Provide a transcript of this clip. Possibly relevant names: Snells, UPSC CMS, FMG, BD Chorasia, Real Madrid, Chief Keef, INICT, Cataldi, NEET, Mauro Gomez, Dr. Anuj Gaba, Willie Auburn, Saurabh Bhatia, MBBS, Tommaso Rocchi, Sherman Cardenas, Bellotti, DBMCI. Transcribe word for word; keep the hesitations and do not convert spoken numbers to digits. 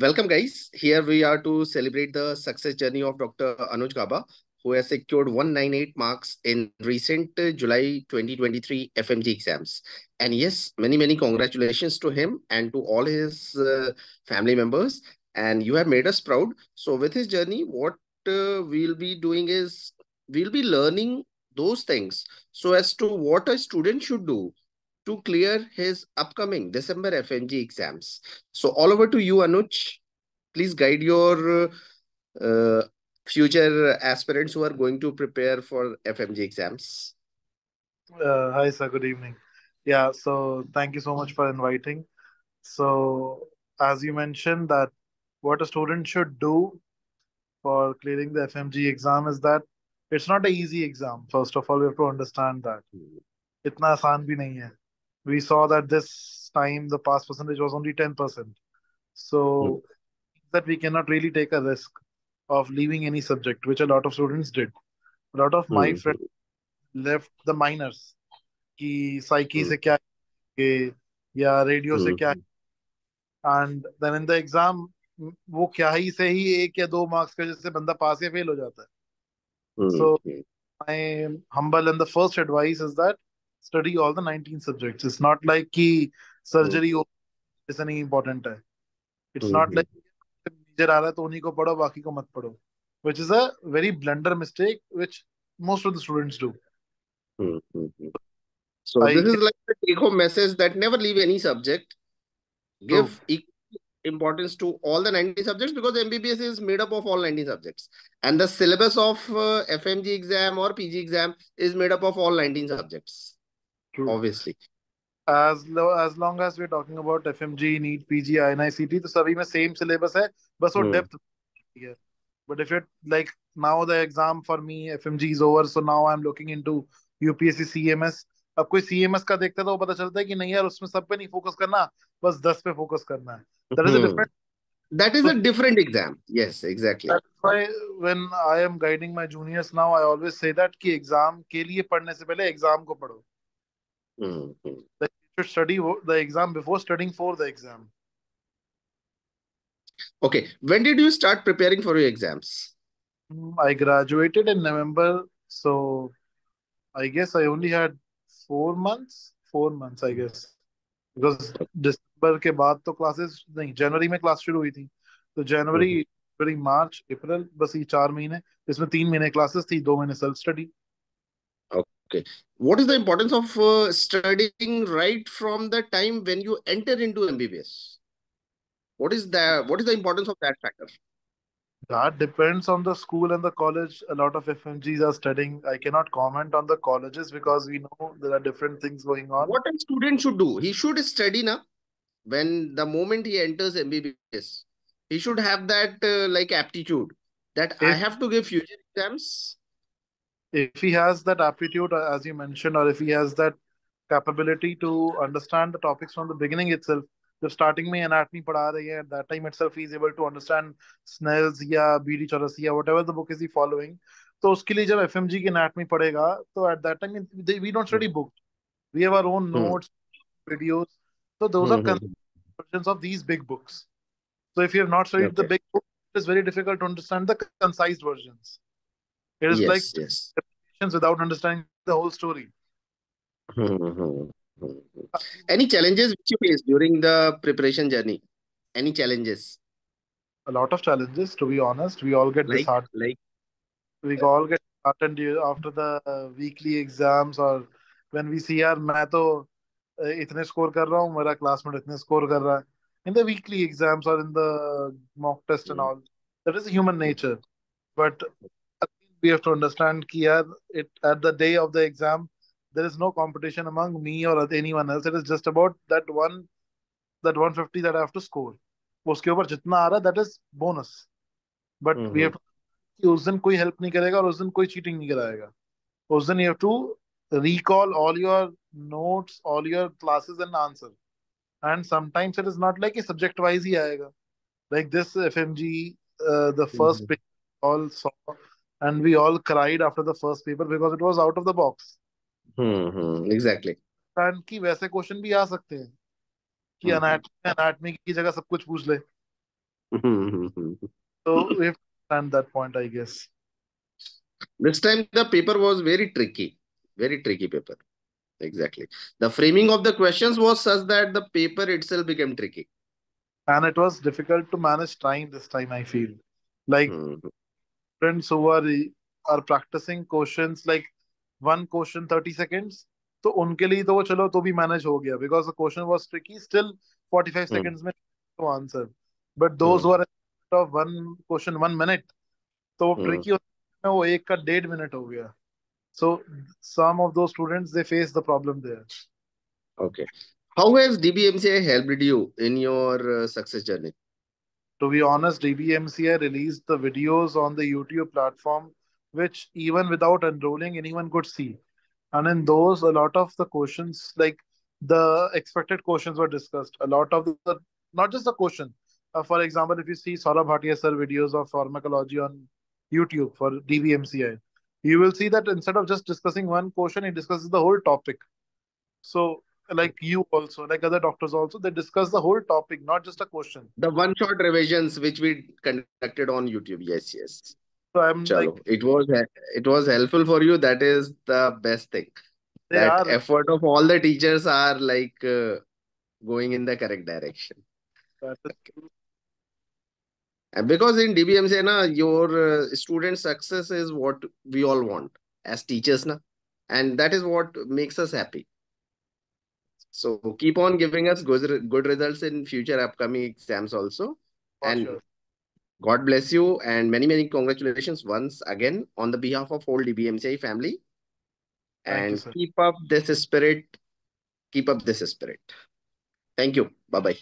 Welcome, guys. Here we are to celebrate the success journey of Doctor Anuj Gaba, who has secured one ninety-eight marks in recent July twenty twenty-three F M G exams. And yes, many, many congratulations to him and to all his uh, family members. And you have made us proud. So with his journey, what uh, we'll be doing is we'll be learning those things. So as to what a student should do to clear his upcoming December F M G exams. So all over to you, Anuj. Please guide your uh, future aspirants who are going to prepare for F M G exams. Uh, hi, sir. Good evening. Yeah, so thank you so much for inviting. So as you mentioned that what a student should do for clearing the F M G exam is that it's not an easy exam. First of all, we have to understand that. Itna aasan bhi nahi hai. We saw that this time the pass percentage was only ten percent. So that we cannot really take a risk of leaving any subject, which a lot of students did. A lot of my mm-hmm. friends left the minors. Ki psyche mm-hmm. se kya hai, ya radio mm-hmm. se kya hai. And then in the exam, wo kya hi se hi ek ya do marks ka jisse banda pass ya fail ho jata hai. Mm-hmm. So my humble and the first advice is that study all the nineteen subjects. It's not like ki surgery mm. is an important hai. It's mm-hmm. not like major aa raha to unhi ko padho baki ko mat padho, which is a very blunder mistake which most of the students do. Mm-hmm. So I, this is like the take home message that never leave any subject. Give no. importance to all the nineteen subjects, because M B B S is made up of all nineteen subjects, and the syllabus of uh, F M G exam or P G exam is made up of all nineteen subjects. True. Obviously. As lo as long as we're talking about F M G, NEET, P G, I N I C T, so sabhi mein same syllabus hai, but so mm. depth. Yeah. But if you're like now the exam for me, F M G is over, so now I'm looking into U P S C C M S. Ab koi C M S ka dekhta tha, wo pata chalta hai ki nahi yaar, usme sab pe nahi focus karna, bas ten pe focus karna hai. That is mm. a different. That is so, a different exam. Yes, exactly. That's why when I am guiding my juniors now, I always say that ki exam ke liye padhne se pehle exam ko padho. Mm-hmm. That you should study the exam before studying for the exam. Okay. When did you start preparing for your exams? I graduated in November. So I guess I only had four months. Four months, I guess. Because December ke baad to classes, nahin, January mein class shuru hui thi. So January, February, mm-hmm. March, April, bas ye four mahine. Isme teen mahine classes thi, two mahine self-study. Okay. What is the importance of uh, studying right from the time when you enter into M B B S? What is the what is the importance of that factor? That depends on the school and the college. A lot of F M Gs are studying. I cannot comment on the colleges because we know there are different things going on. What a student should do? He should study na when the moment he enters M B B S. He should have that uh, like aptitude that if I have to give future exams. If he has that aptitude, as you mentioned, or if he has that capability to understand the topics from the beginning itself, if starting mein anatomy padha rahi hai, at that time itself he is able to understand Snells ya B D Chorasia, whatever the book is he following. So uske liye jab F M G ki anatomy padhega, so at that time we don't study books. We have our own notes, hmm. videos. So those hmm. are versions of these big books. So if you have not studied okay. the big book, it is very difficult to understand the concise versions. It is yes, like yes. without understanding the whole story. Any challenges which you faced during the preparation journey? Any challenges? A lot of challenges, to be honest. We all get like, disheartened. Like, we yeah. all get disheartened after the uh, weekly exams, or when we see our math to itne score kar raha hu, mera classmate itne score kar raha hai. In the weekly exams or in the mock test mm. and all. That is human nature. But we have to understand that at the day of the exam, there is no competition among me or anyone else. It is just about that one, that one fifty that I have to score. Uske upar jitna aa raha, that is bonus. But mm-hmm. we have to, us din koi help nahi karega aur us din koi cheating nahi karayega. Us din you have to recall all your notes, all your classes and answer. And sometimes it is not like a subject wise hi aayega. Like this F M G, uh, the first mm-hmm. paper all saw. And we all cried after the first paper because it was out of the box. Mm-hmm, exactly. And ki वैसे question भी आ सकते हैं कि anatomy anatomy की जगह सब कुछ पूछ ले. So we have to understand that point, I guess. This time the paper was very tricky. Very tricky paper. Exactly. The framing of the questions was such that the paper itself became tricky. And it was difficult to manage time this time, I feel. Like, mm-hmm. friends who are, are practicing questions, like one question, thirty seconds. So, unke liye to chalo, to bhi manage ho gaya, because the question was tricky. Still, forty-five seconds mein to answer. But those mm. who are of one question, one minute. So, mm. tricky ho gaya, wo ek ka date minute ho gaya. So, some of those students, they face the problem there. Okay. How has D B M C I helped you in your uh, success journey? To be honest, D B M C I released the videos on the YouTube platform, which even without enrolling, anyone could see. And in those, a lot of the questions, like the expected questions were discussed. A lot of the, not just the question. Uh, for example, if you see Saurabh Bhatia sir videos of pharmacology on YouTube for D B M C I, you will see that instead of just discussing one question, he discusses the whole topic. So, like you also, like other doctors also, they discuss the whole topic, not just a question. The one-shot revisions which we conducted on YouTube. Yes, yes. So I'm Chalo. Like, it was it was helpful for you. That is the best thing. That are, effort of all the teachers are like uh, going in the correct direction. That is okay. And because in D B M C I, na, your uh, student success is what we all want as teachers, na, and that is what makes us happy. So keep on giving us good, good results in future upcoming exams also. For and sure. God bless you and many, many congratulations once again on the behalf of whole D B M C I family. And keep up this spirit. Keep up this spirit. Thank you. Bye-bye.